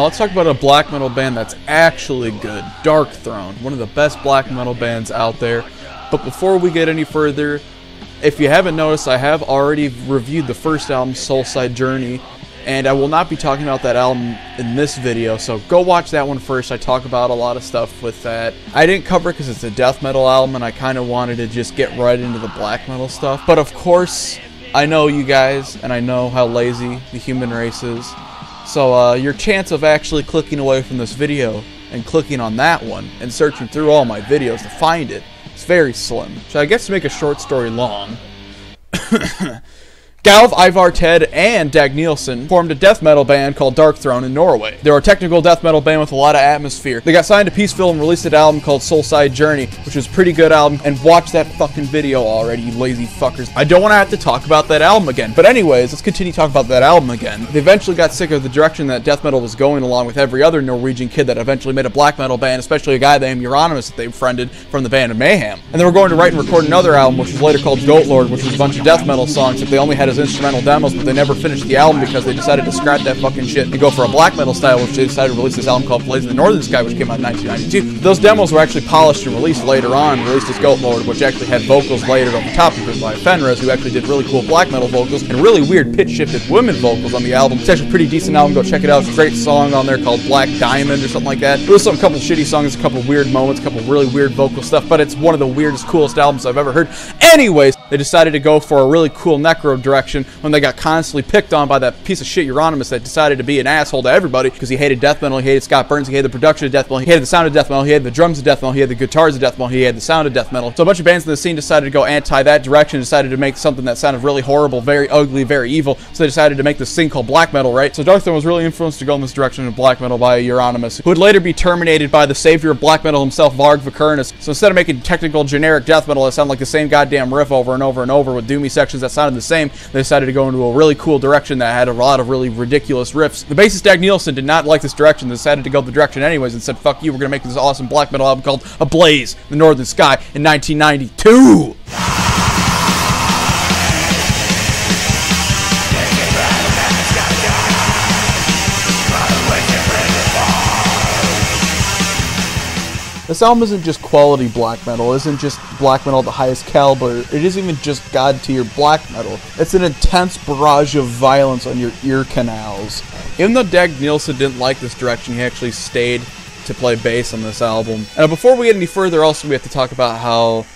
Now let's talk about a black metal band that's actually good, Darkthrone, one of the best black metal bands out there. But before we get any further, if you haven't noticed, I have already reviewed the first album, Soulside Journey, and I will not be talking about that album in this video, so go watch that one first. I talk about a lot of stuff with that. I didn't cover it because it's a death metal album, and I kind of wanted to just get right into the black metal stuff. But of course, I know you guys, and I know how lazy the human race is, so your chance of actually clicking away from this video and clicking on that one and searching through all my videos to find it is very slim. So I guess to make a short story long, Galv, Ivar Ted, and Dag Nielsen formed a death metal band called Darkthrone in Norway. They were a technical death metal band with a lot of atmosphere. They got signed to Peaceville and released an album called Soulside Journey, which was a pretty good album, and watch that fucking video already, you lazy fuckers. I don't want to have to talk about that album again, but anyways, let's continue talking about that album again. They eventually got sick of the direction that death metal was going, along with every other Norwegian kid that eventually made a black metal band, especially a guy named Euronymous that they friended from the band of Mayhem. And they were going to write and record another album, which was later called Goatlord, which was a bunch of death metal songs that they only had as instrumental demos, but they never finished the album because they decided to scrap that fucking shit and go for a black metal style, which they decided to release this album called Blaze in the Northern Sky, which came out in 1992. Those demos were actually polished and released later on, released as Goatlord, which actually had vocals layered on the top of it by Fenriz, who actually did really cool black metal vocals and really weird pitch-shifted women vocals on the album. It's actually a pretty decent album, go check it out. It's a great song on there called Black Diamond or something like that. There was some couple shitty songs, a couple weird moments, a couple really weird vocal stuff, but it's one of the weirdest, coolest albums I've ever heard. Anyways, they decided to go for a really cool necro direction when they got constantly picked on by that piece of shit Euronymous that decided to be an asshole to everybody because he hated death metal, he hated Scott Burns, he hated the production of death metal, he hated the sound of death metal, he hated the drums of death metal, he hated the guitars of death metal, he hated the sound of death metal. So a bunch of bands in the scene decided to go anti that direction, decided to make something that sounded really horrible, very ugly, very evil, so they decided to make this thing called black metal, right? So Darkthrone was really influenced to go in this direction of black metal by Euronymous, who would later be terminated by the savior of black metal himself, Varg Vikernes. So instead of making technical generic death metal that sounded like the same goddamn riff over and over and over with doomy sections that sounded the same, they decided to go into a really cool direction that had a lot of really ridiculous riffs. The bassist Dag Nielsen did not like this direction. They decided to go the direction anyways and said, fuck you, we're going to make this awesome black metal album called A Blaze in the Northern Sky in 1992. This album isn't just quality black metal, it isn't just black metal at the highest caliber, it isn't even just god tier black metal. It's an intense barrage of violence on your ear canals. Even though Dag Nielsen didn't like this direction, he actually stayed to play bass on this album. And before we get any further, also we have to talk about how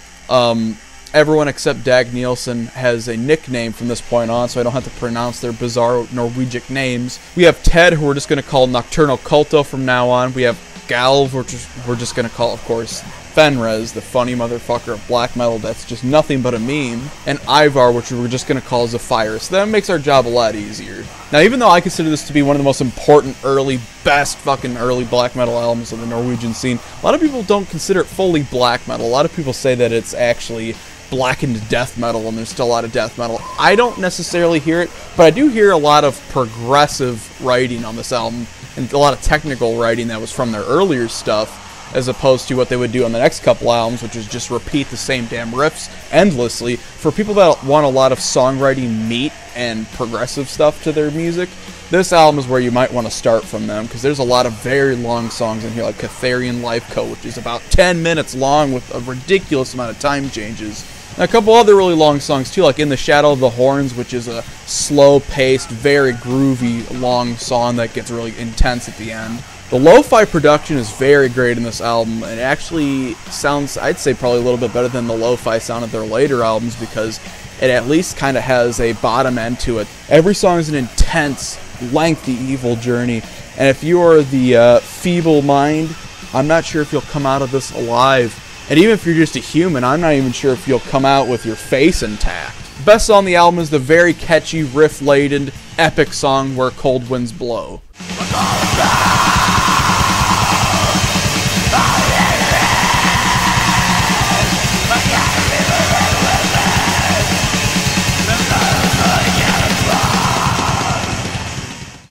everyone except Dag Nielsen has a nickname from this point on, so I don't have to pronounce their bizarre Norwegian names. We have Ted, who we're just going to call Nocturno Culto from now on. We have Galv, we're just gonna call, of course, Fenriz, the funny motherfucker of black metal that's just nothing but a meme, and Ivar, which we're just gonna call Zephyrous. That makes our job a lot easier. Now, even though I consider this to be one of the most important early, best fucking early black metal albums of the Norwegian scene, a lot of people don't consider it fully black metal. A lot of people say that it's actually blackened death metal, and there's still a lot of death metal. I don't necessarily hear it, but I do hear a lot of progressive writing on this album, and a lot of technical writing that was from their earlier stuff, as opposed to what they would do on the next couple albums, which is just repeat the same damn riffs endlessly. For people that want a lot of songwriting meat and progressive stuff to their music, this album is where you might want to start from them, because there's a lot of very long songs in here, like Ktharian Life Co, which is about 10 minutes long with a ridiculous amount of time changes. Now, a couple other really long songs too, like In the Shadow of the Horns, which is a slow-paced, very groovy, long song that gets really intense at the end. The lo-fi production is very great in this album, and it actually sounds, I'd say, probably a little bit better than the lo-fi sound of their later albums, because it at least kind of has a bottom end to it. Every song is an intense, lengthy, evil journey, and if you are the feeble mind, I'm not sure if you'll come out of this alive. And even if you're just a human, I'm not even sure if you'll come out with your face intact. Best song on the album is the very catchy, riff-laden, epic song Where Cold Winds Blow.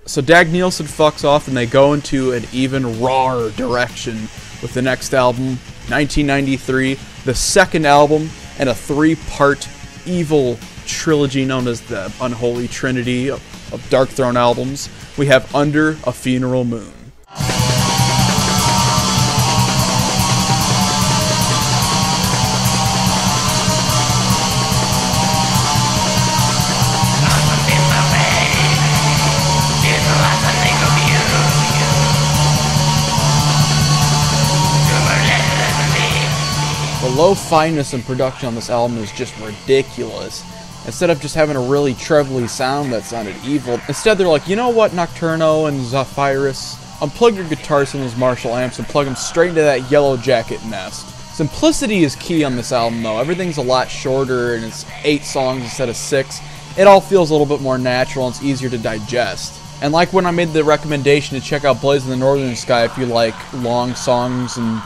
So Dag Nielsen fucks off and they go into an even rawer direction with the next album, 1993, the second album, and a three-part evil trilogy known as the Unholy Trinity of Darkthrone albums. We have Under a Funeral Moon. low fineness in production on this album is just ridiculous. Instead of just having a really trebly sound that sounded evil, instead they're like, you know what, Nocturno and Zephyrous, unplug your guitars and those Marshall amps and plug them straight into that yellow jacket nest. Simplicity is key on this album though. Everything's a lot shorter and it's 8 songs instead of 6. It all feels a little bit more natural and it's easier to digest. And like when I made the recommendation to check out Blaze in the Northern Sky if you like long songs and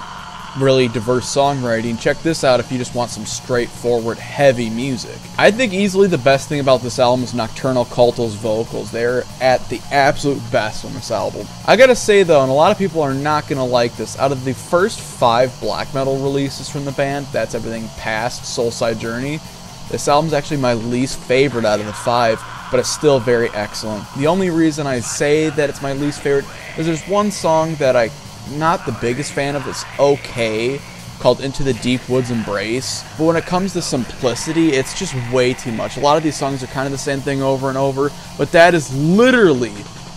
really diverse songwriting, check this out if you just want some straightforward heavy music. I think easily the best thing about this album is Nocturno Culto's vocals. They're at the absolute best on this album. I gotta say though, and a lot of people are not gonna like this, out of the first 5 black metal releases from the band, that's everything past Soulside Journey, this album's actually my least favorite out of the 5, but it's still very excellent. The only reason I say that it's my least favorite is there's one song that I'm not the biggest fan of, it's okay, called Into the Deep Woods Embrace, but when it comes to simplicity, it's just way too much. A lot of these songs are kind of the same thing over and over, but that is literally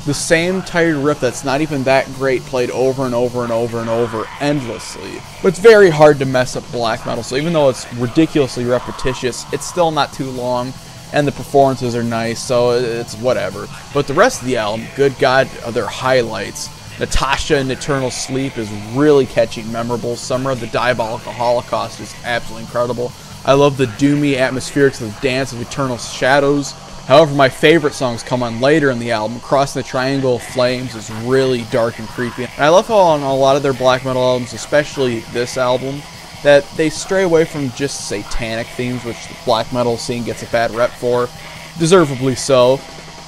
the same tired riff that's not even that great played over and over and over and over endlessly. But it's very hard to mess up black metal, so even though it's ridiculously repetitious, it's still not too long, and the performances are nice, so it's whatever. But the rest of the album, good God, are their highlights. Natasha in Eternal Sleep is really catchy and memorable. Summer of the Diabolical Holocaust is absolutely incredical. I love the doomy atmospherics of Dance of Eternal Shadows. However, my favorite songs come on later in the album. Crossing the Triangle of Flames is really dark and creepy. And I love how on a lot of their black metal albums, especially this album, that they stray away from just satanic themes, which the black metal scene gets a bad rep for, deservedly so.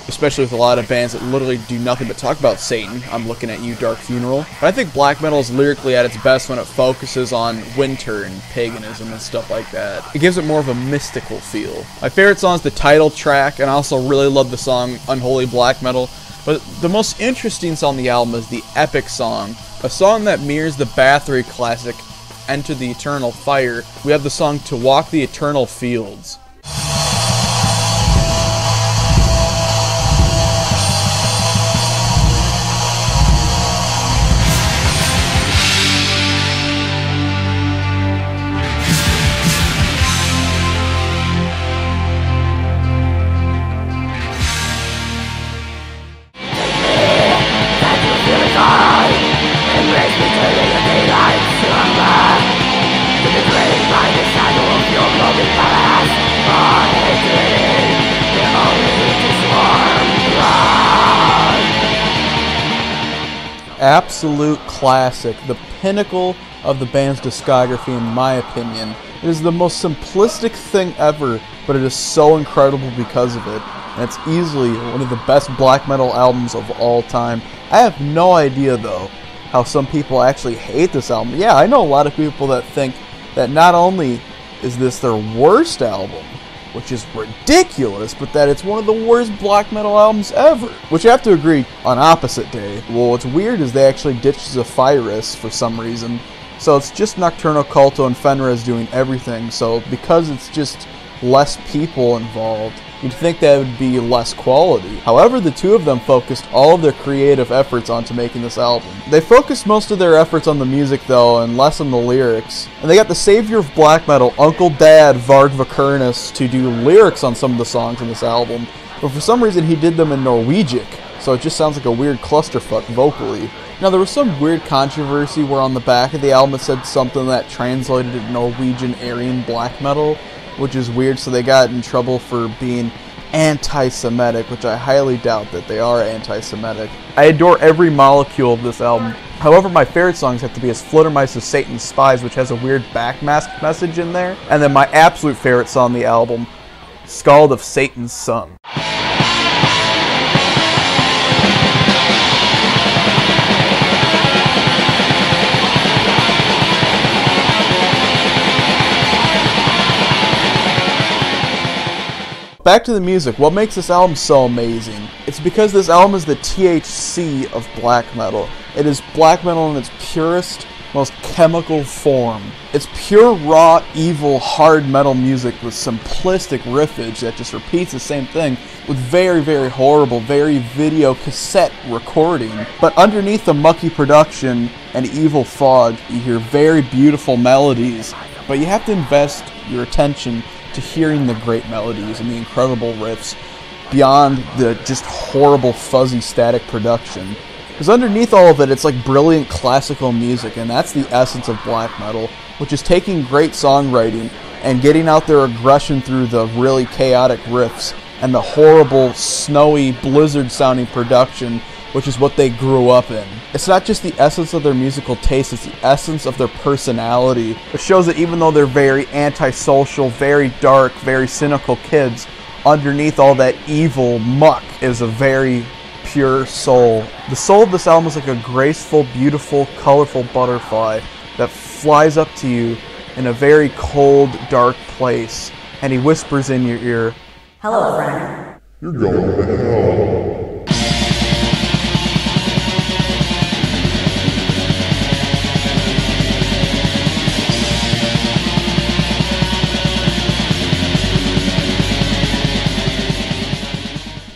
Especially with a lot of bands that literally do nothing but talk about Satan. I'm looking at you, Dark Funeral. But I think black metal is lyrically at its best when it focuses on winter and paganism and stuff like that. It gives it more of a mystical feel. My favorite song is the title track, and I also really love the song Unholy Black Metal. But the most interesting song on the album is the epic song, a song that mirrors the Bathory classic Enter the Eternal Fire. We have the song To Walk the Eternal Fields. Absolute classic, the pinnacle of the band's discography in my opinion. It is the most simplistic thing ever, but it is so incredible because of it. And it's easily one of the best black metal albums of all time. I have no idea though how some people actually hate this album. Yeah, I know a lot of people that think that not only is this their worst album, which is ridiculous, but that it's one of the worst black metal albums ever. Which I have to agree on opposite day. Well, what's weird is they actually ditched Zephyrous for some reason. So it's just Nocturno Culto and Fenriz doing everything. So because it's just less people involved, you'd think that would be less quality. However, the two of them focused all of their creative efforts onto making this album. They focused most of their efforts on the music though, and less on the lyrics. And they got the savior of black metal, Uncle Dad Varg Vikernes, to do lyrics on some of the songs in this album. But for some reason he did them in Norwegian, so it just sounds like a weird clusterfuck vocally. Now there was some weird controversy where on the back of the album it said something that translated to Norwegian Aryan black metal, which is weird, so they got in trouble for being anti-Semitic, which I highly doubt that they are anti-Semitic. I adore every molecule of this album. However, my favorite songs have to be As Fluttermice of Satan's Spies, which has a weird backmask message in there. And then my absolute favorite song on the album, Scald of Satan's Son. Back to the music, what makes this album so amazing? It's because this album is the THC of black metal. It is black metal in its purest, most chemical form. It's pure, raw, evil, hard metal music with simplistic riffage that just repeats the same thing with very horrible, very video cassette recording. But underneath the mucky production and evil fog, you hear very beautiful melodies but you have to invest your attention to hearing the great melodies and the incredible riffs beyond the just horrible fuzzy static production. Because underneath all of it, it's like brilliant classical music, and that's the essence of black metal, which is taking great songwriting and getting out their aggression through the really chaotic riffs and the horrible, snowy, blizzard-sounding production, which is what they grew up in. It's not just the essence of their musical taste, it's the essence of their personality, which shows that even though they're very antisocial, very dark, very cynical kids, underneath all that evil muck is a very pure soul. The soul of this album is like a graceful, beautiful, colorful butterfly that flies up to you in a very cold, dark place, and he whispers in your ear, "Hello, friend. You're going to hell."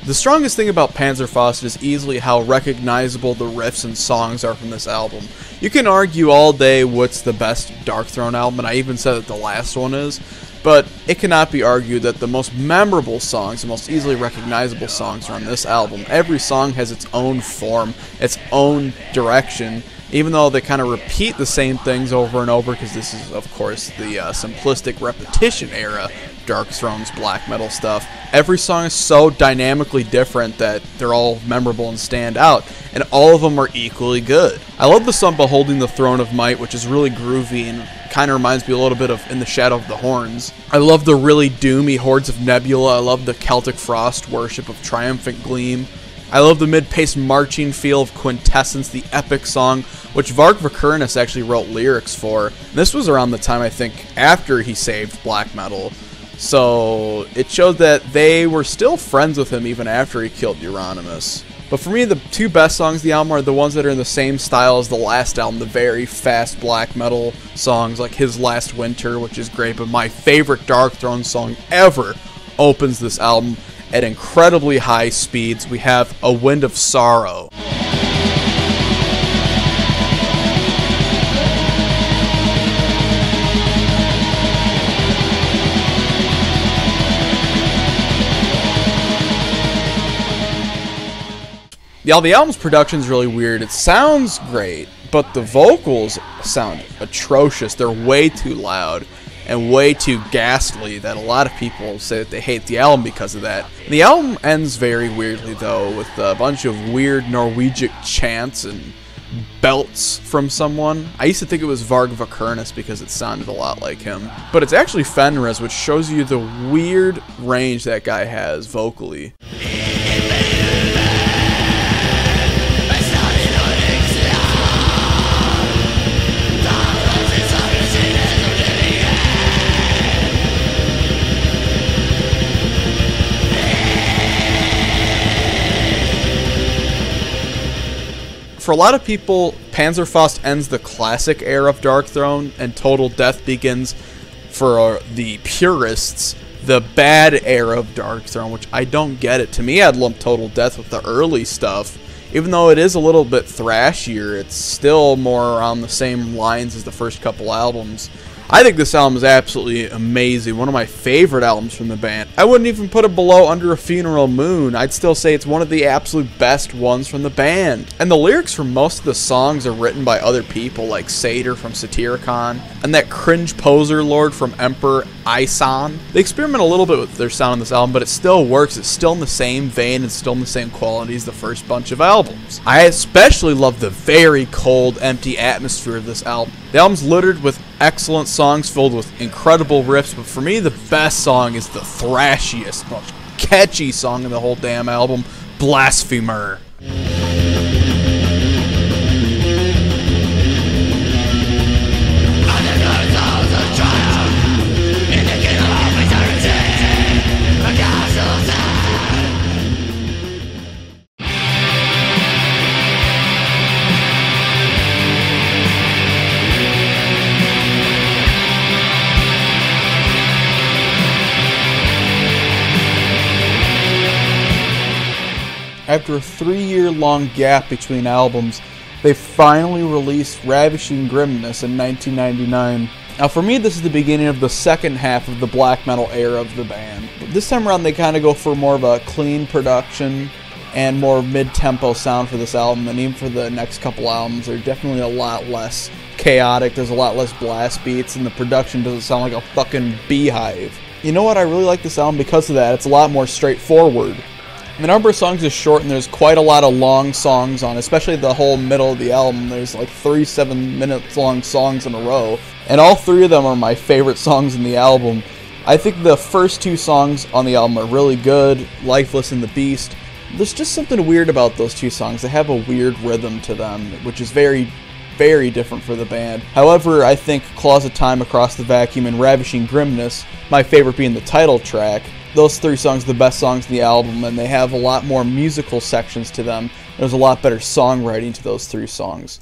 The strongest thing about Panzerfaust is easily how recognizable the riffs and songs are from this album. You can argue all day what's the best Darkthrone album, and I even said that the last one is, but it cannot be argued that the most memorable songs, the most easily recognizable songs are on this album. Every song has its own form, its own direction, even though they kind of repeat the same things over and over, because this is, of course, the simplistic repetition era. Darkthrone's black metal stuff. Every song is so dynamically different that they're all memorable and stand out, and all of them are equally good. I love the song Beholding the Throne of Might, which is really groovy and kind of reminds me a little bit of In the Shadow of the Horns. I love the really doomy Hordes of Nebula. I love the Celtic Frost worship of Triumphant Gleam. I love the mid-paced marching feel of Quintessence, the epic song, which Varg Vikernes actually wrote lyrics for. This was around the time, I think, after he saved black metal. So it showed that they were still friends with him even after he killed Euronymous. But for me, the two best songs of the album are the ones that are in the same style as the last album, the very fast black metal songs like His Last Winter, which is great, but my favorite Darkthrone song ever opens this album at incredibly high speeds. We have A Wind of Sorrow. Yeah, the album's production's really weird. It sounds great, but the vocals sound atrocious. They're way too loud and way too ghastly that a lot of people say that they hate the album because of that. The album ends very weirdly, though, with a bunch of weird Norwegian chants and belts from someone. I used to think it was Varg Vikernes because it sounded a lot like him. But it's actually Fenriz, which shows you the weird range that guy has vocally. For a lot of people, Panzerfaust ends the classic era of Darkthrone, and Total Death begins, for the purists, the bad era of Darkthrone, which I don't get it. To me, I'd lump Total Death with the early stuff. Even though it is a little bit thrashier, it's still more around the same lines as the first couple albums. I think this album is absolutely amazing, one of my favorite albums from the band. I wouldn't even put it below Under a Funeral Moon. I'd still say it's one of the absolute best ones from the band. And the lyrics for most of the songs are written by other people, like Satyr from Satyricon, and that cringe poser lord from Emperor Ison. They experiment a little bit with their sound on this album, but it still works. It's still in the same vein and still in the same quality as the first bunch of albums. I especially love the very cold, empty atmosphere of this album. The album's littered with excellent songs filled with incredible riffs, but for me the best song is the thrashiest, most catchy song in the whole damn album, Blasphemer. After a three-year-long gap between albums, they finally released Ravishing Grimness in 1999. Now for me, this is the beginning of the second half of the black metal era of the band. But this time around, they kind of go for more of a clean production and more mid-tempo sound for this album, and even for the next couple albums. They're definitely a lot less chaotic, there's a lot less blast beats, and the production doesn't sound like a fucking beehive. You know what, I really like this album because of that. It's a lot more straightforward. The number of songs is short, and there's quite a lot of long songs on, especially the whole middle of the album. There's like 3 7-minute long songs in a row, and all three of them are my favorite songs in the album. I think the first two songs on the album are really good, Lifeless and The Beast. There's just something weird about those two songs. They have a weird rhythm to them, which is very, very different for the band. However, I think Claws of Time, Across the Vacuum, and Ravishing Grimness, my favorite being the title track, those three songs are the best songs in the album, and they have a lot more musical sections to them. There's a lot better songwriting to those three songs.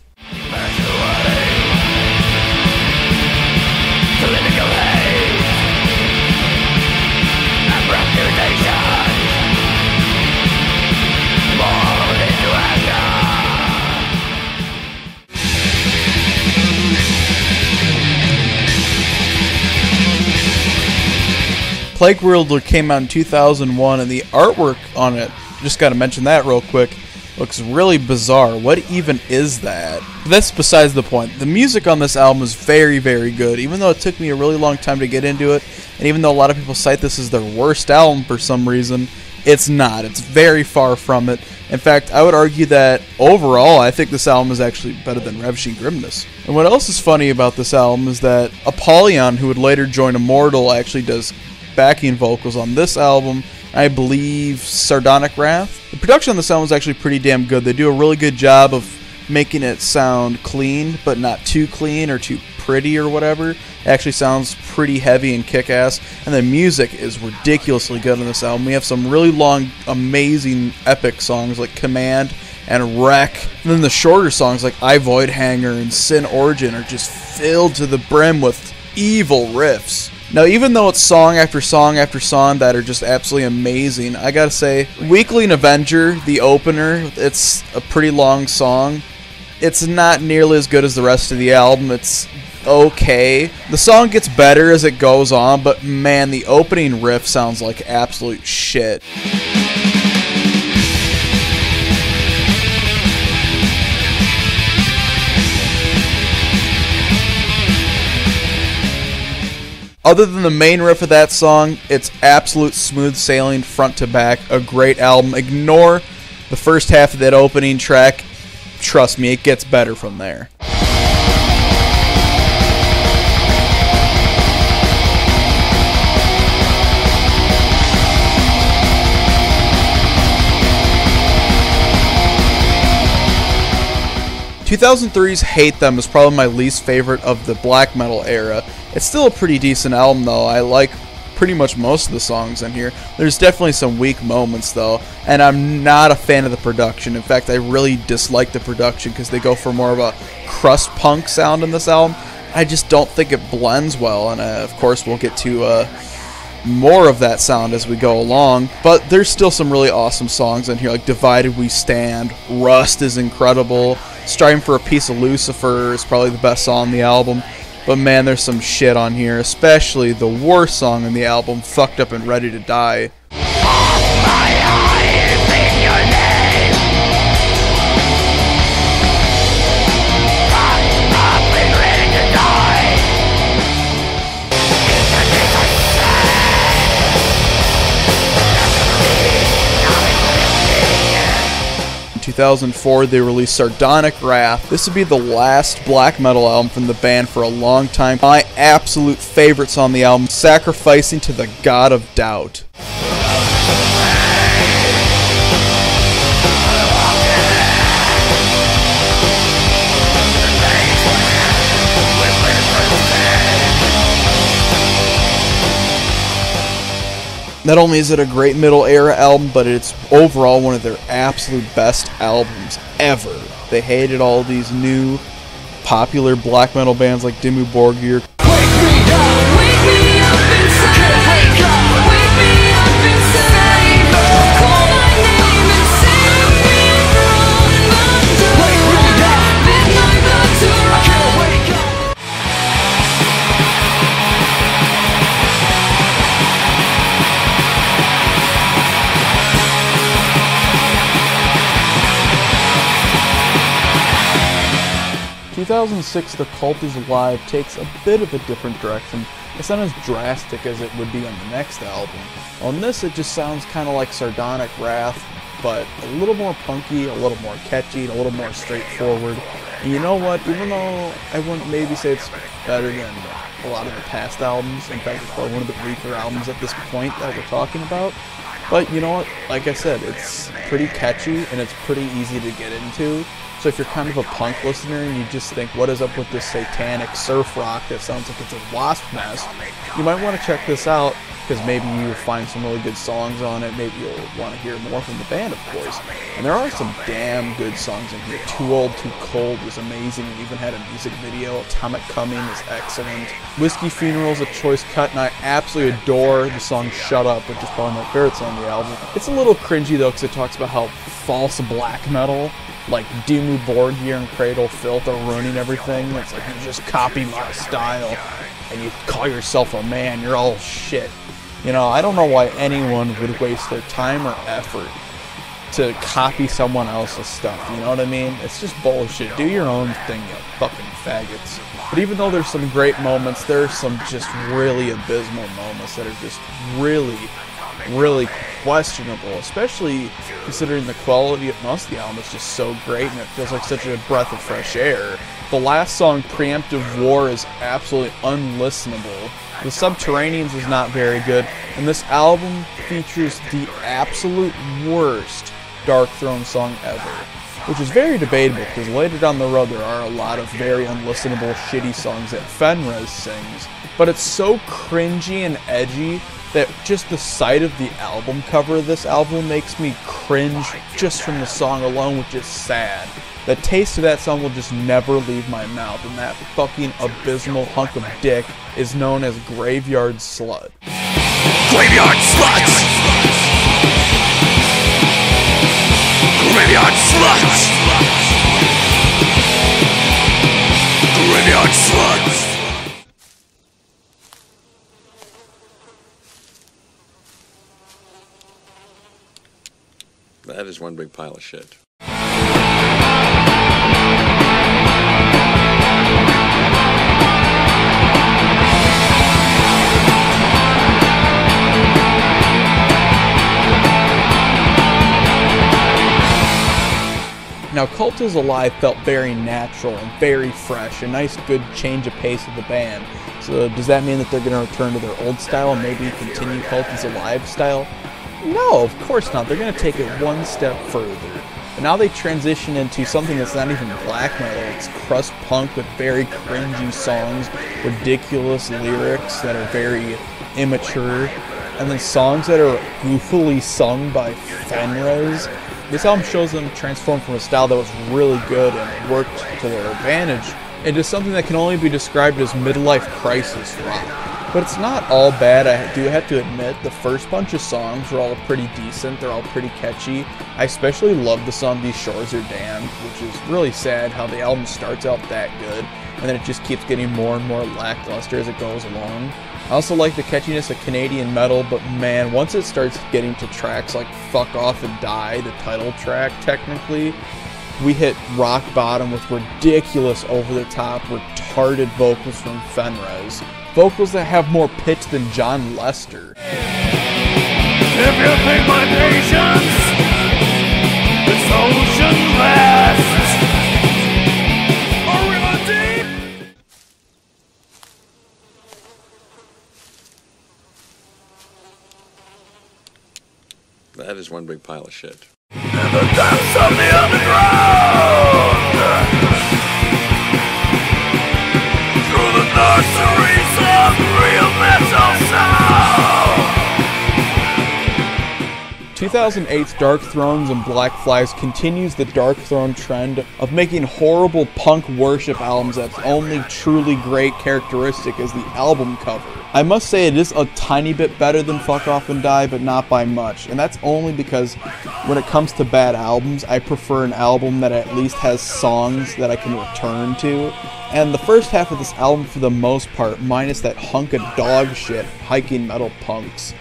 Plague World came out in 2001, and the artwork on it, just gotta mention that real quick, looks really bizarre. What even is that? But that's besides the point. The music on this album is very, very good, even though it took me a really long time to get into it, and even though a lot of people cite this as their worst album for some reason, it's not. It's very far from it. In fact, I would argue that overall, I think this album is actually better than Ravishing Grimness. And what else is funny about this album is that Apollyon, who would later join Immortal, actually does backing vocals on this album, I believe Sardonic Wrath. The production on this album is actually pretty damn good. They do a really good job of making it sound clean, but not too clean or too pretty or whatever. It actually sounds pretty heavy and kick-ass, and the music is ridiculously good on this album. We have some really long, amazing, epic songs like Command and Wreck, and then the shorter songs like I Void Hanger and Sin Origin are just filled to the brim with evil riffs. Now, even though it's song after song after song that are just absolutely amazing, I gotta say, Weakling Avenger, the opener, it's a pretty long song. It's not nearly as good as the rest of the album. It's okay. The song gets better as it goes on, but man, the opening riff sounds like absolute shit. Other than the main riff of that song, it's absolute smooth sailing front to back. A great album. Ignore the first half of that opening track. Trust me, it gets better from there. The 2003's Hate Them is probably my least favorite of the black metal era. It's still a pretty decent album though. I like pretty much most of the songs in here. There's definitely some weak moments though, and I'm not a fan of the production. In fact, I really dislike the production because they go for more of a crust punk sound in this album. I just don't think it blends well, and of course we'll get to more of that sound as we go along, but there's still some really awesome songs in here, like Divided We Stand, Rust is incredible, Striving for a Piece of Lucifer is probably the best song on the album, but man, there's some shit on here, especially the worst song on the album, Fucked Up and Ready to Die. In 2004, they released Sardonic Wrath. This would be the last black metal album from the band for a long time. My absolute favorites on the album, Sacrificing to the God of Doubt. Not only is it a great middle era album, but it's overall one of their absolute best albums ever. They hated all these new popular black metal bands like Dimmu Borgir. 2006, The Cult Is Alive takes a bit of a different direction. It's not as drastic as it would be on the next album. On this, it just sounds kind of like Sardonic Wrath, but a little more punky, a little more catchy, and a little more straightforward. And you know what, even though I wouldn't maybe say it's better than a lot of the past albums, in fact it's probably one of the weaker albums at this point that we're talking about, but you know what, like I said, it's pretty catchy and it's pretty easy to get into. So if you're kind of a punk listener and you just think, what is up with this satanic surf rock that sounds like it's a wasp nest, you might want to check this out, because maybe you'll find some really good songs on it, maybe you'll want to hear more from the band, of course. And there are some damn good songs in here. Too Old, Too Cold was amazing, it even had a music video. Atomic Coming is excellent. Whiskey Funeral's a choice cut, and I absolutely adore the song Shut Up, which is probably my favorite song on the album. It's a little cringy though, because it talks about how false black metal, like Dimmu Borgir and Cradle of Filth, are ruining everything. It's like, you just copy my style and you call yourself a man, you're all shit. You know, I don't know why anyone would waste their time or effort to copy someone else's stuff, you know what I mean? It's just bullshit. Do your own thing, you fucking faggots. But even though there's some great moments, there's some just really abysmal moments that are just really questionable, especially considering the quality of most of the album is just so great and it feels like such a breath of fresh air. The last song, Preemptive War, is absolutely unlistenable. The Subterraneans is not very good, and this album features the absolute worst Darkthrone song ever, which is very debatable because later down the road there are a lot of very unlistenable shitty songs that Fenriz sings, but it's so cringy and edgy that just the sight of the album cover of this album makes me cringe just from the song alone, which is sad. The taste of that song will just never leave my mouth, and that fucking abysmal hunk of dick is known as Graveyard Slut. Graveyard Sluts! Graveyard Sluts! Graveyard Sluts! That is one big pile of shit. Now, Cult Is Alive felt very natural and very fresh, a nice good change of pace of the band. So does that mean that they're going to return to their old style and maybe continue Cult Is Alive style? No, of course not. They're going to take it one step further. And now they transition into something that's not even black metal. It's crust punk with very cringy songs, ridiculous lyrics that are very immature, and then songs that are goofily sung by Fenriz. This album shows them transform from a style that was really good and worked to their advantage into something that can only be described as midlife crisis rock. But it's not all bad, I do have to admit. The first bunch of songs were all pretty decent, they're all pretty catchy. I especially love the song These Shores Are Damned, which is really sad how the album starts out that good, and then it just keeps getting more and more lackluster as it goes along. I also like the catchiness of Canadian metal, but man, once it starts getting to tracks like Fuck Off and Die, the title track technically, we hit rock bottom with ridiculous over-the-top, retarded vocals from Fenriz. Vocals that have more pitch than John Lester. If you think my patience is oceanless. That is one big pile of shit. In the depths of the underground, through the nurseries of real metal sound. 2008's Darkthrones and Black Flies continues the Darkthrone trend of making horrible punk worship albums that's only truly great characteristic is the album cover. I must say it is a tiny bit better than Fuck Off and Die, but not by much. And that's only because when it comes to bad albums, I prefer an album that at least has songs that I can return to. And the first half of this album, for the most part, minus that hunk of dog shit, hiking metal punks,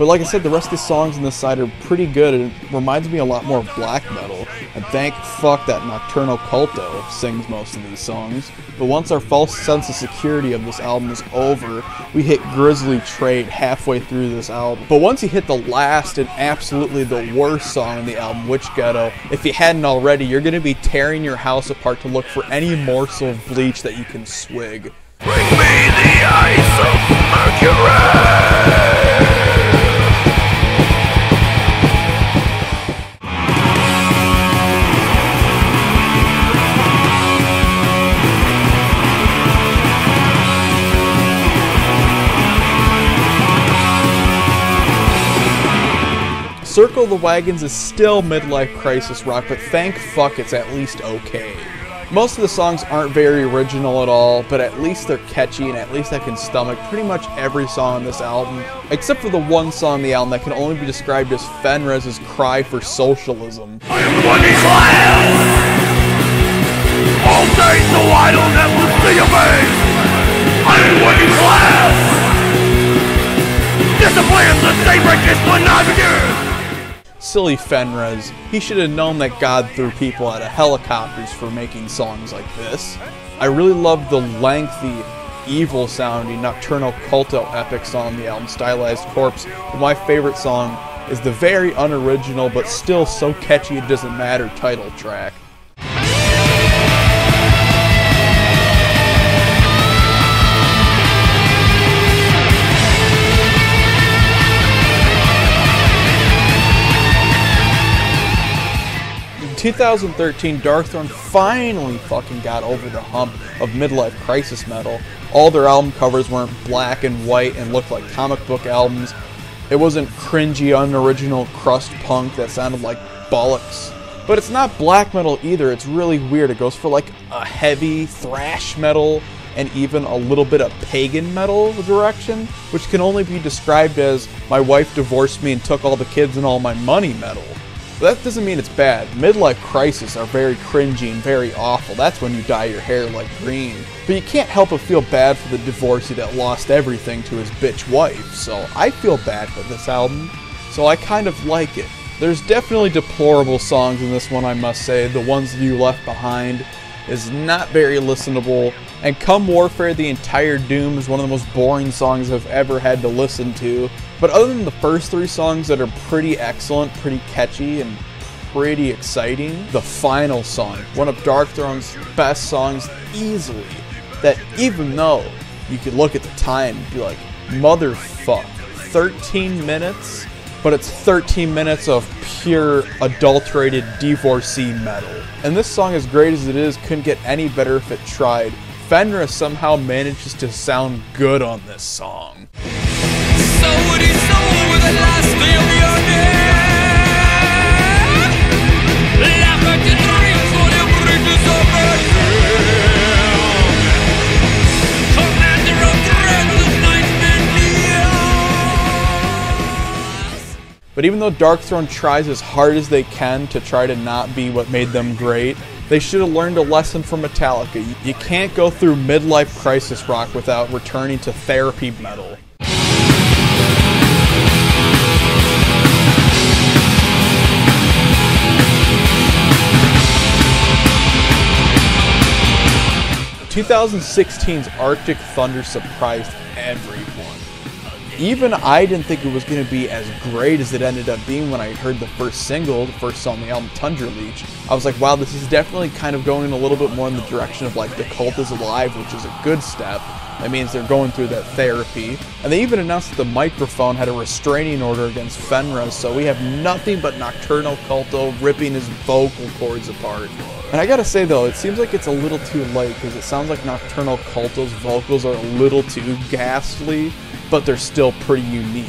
But like I said, the rest of the songs in this side are pretty good, and it reminds me a lot more of black metal. And thank fuck that Nocturno Culto sings most of these songs. But once our false sense of security of this album is over, we hit Grizzly Trait halfway through this album. But once you hit the last and absolutely the worst song in the album, Witch Ghetto, if you hadn't already, you're going to be tearing your house apart to look for any morsel of bleach that you can swig. Bring me the ice of Mercury! Circle the Wagons is still midlife crisis rock, but thank fuck it's at least okay. Most of the songs aren't very original at all, but at least they're catchy, and at least I can stomach pretty much every song on this album, except for the one song on the album that can only be described as Fenriz's cry for socialism. I am one Islam. All day so I don't have to see your face. I am one Islam. Disappear the daybreak is for 9 years. Silly Fenriz. He should have known that God threw people out of helicopters for making songs like this. I really love the lengthy, evil-sounding Nocturno Culto epic song on the album, Stylized Corpse, but my favorite song is the very unoriginal but still so catchy it doesn't matter title track. In 2013, Darkthrone finally fucking got over the hump of midlife crisis metal. All their album covers weren't black and white and looked like comic book albums. It wasn't cringy, unoriginal crust punk that sounded like bollocks. But it's not black metal either, it's really weird. It goes for like a heavy thrash metal and even a little bit of pagan metal direction, which can only be described as my wife divorced me and took all the kids and all my money metal. But that doesn't mean it's bad. Midlife crises are very cringy and very awful. That's when you dye your hair like green. But you can't help but feel bad for the divorcee that lost everything to his bitch wife. So I feel bad for this album. So I kind of like it. There's definitely deplorable songs in this one, I must say. The Ones You Left Behind is not very listenable. And Come Warfare, The Entire Doom is one of the most boring songs I've ever had to listen to. But other than the first three songs that are pretty excellent, pretty catchy, and pretty exciting, the final song, one of Darkthrone's best songs easily, that even though you could look at the time and be like, motherfuck, 13 minutes? But it's 13 minutes of pure, adulterated divorcee metal. And this song, as great as it is, couldn't get any better if it tried. Fenriz somehow manages to sound good on this song. But even though Darkthrone tries as hard as they can to try to not be what made them great, they should have learned a lesson from Metallica. You can't go through midlife crisis rock without returning to therapy metal. The 2016's Arctic Thunder surprised everyone. Even I didn't think it was going to be as great as it ended up being when I heard the first single, the first song on the album, Tundra Leech. I was like, wow, this is definitely kind of going a little bit more in the direction of like The Cult Is Alive, which is a good step. That means they're going through that therapy. And they even announced that the microphone had a restraining order against Fenriz, so we have nothing but Nocturno Culto ripping his vocal cords apart. And I gotta say though, it seems like it's a little too late, because it sounds like Nocturno Culto's vocals are a little too ghastly, but they're still pretty unique.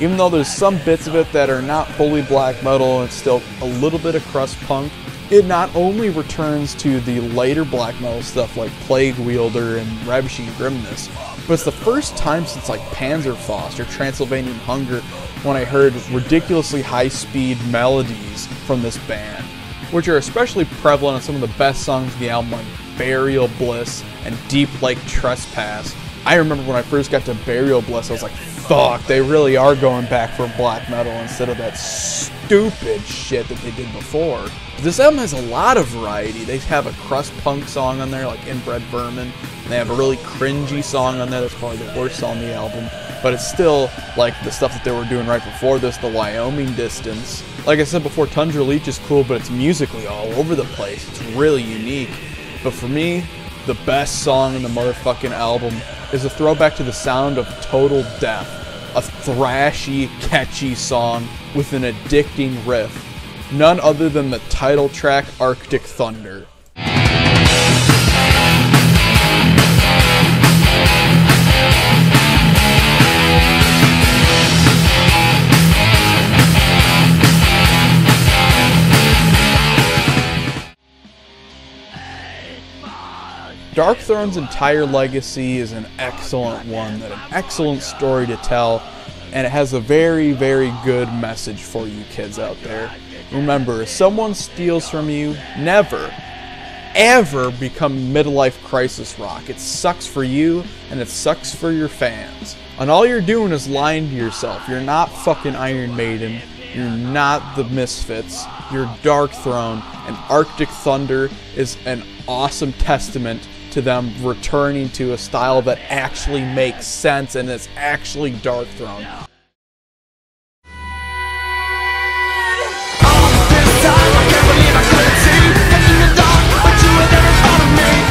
Even though there's some bits of it that are not fully black metal, and it's still a little bit of crust punk, it not only returns to the later black metal stuff like Plague Wielder and Ravishing Grimness, but it's the first time since like Panzerfaust or Transylvanian Hunger when I heard ridiculously high-speed melodies from this band, which are especially prevalent on some of the best songs in the album like Burial Bliss and Deep Lake Trespass, I remember when I first got to Burial Bliss, I was like, fuck, they really are going back for black metal instead of that stupid shit that they did before. This album has a lot of variety. They have a crust punk song on there, like Inbred Vermin. They have a really cringy song on there that's probably the worst song on the album. But it's still, like, the stuff that they were doing right before this, the Wyoming Distance. Like I said before, Tundra Leech is cool, but it's musically all over the place. It's really unique. But for me, the best song in the motherfucking album is a throwback to the sound of Total Death. A thrashy, catchy song with an addicting riff. None other than the title track, Arctic Thunder. Darkthrone's entire legacy is an excellent one, an excellent story to tell, and it has a very, very good message for you kids out there. Remember, if someone steals from you, never, ever become midlife crisis rock. It sucks for you, and it sucks for your fans. And all you're doing is lying to yourself. You're not fucking Iron Maiden. You're not the Misfits. You're Darkthrone, and Arctic Thunder is an awesome testament to them returning to a style that actually makes sense and it's actually Darkthrone.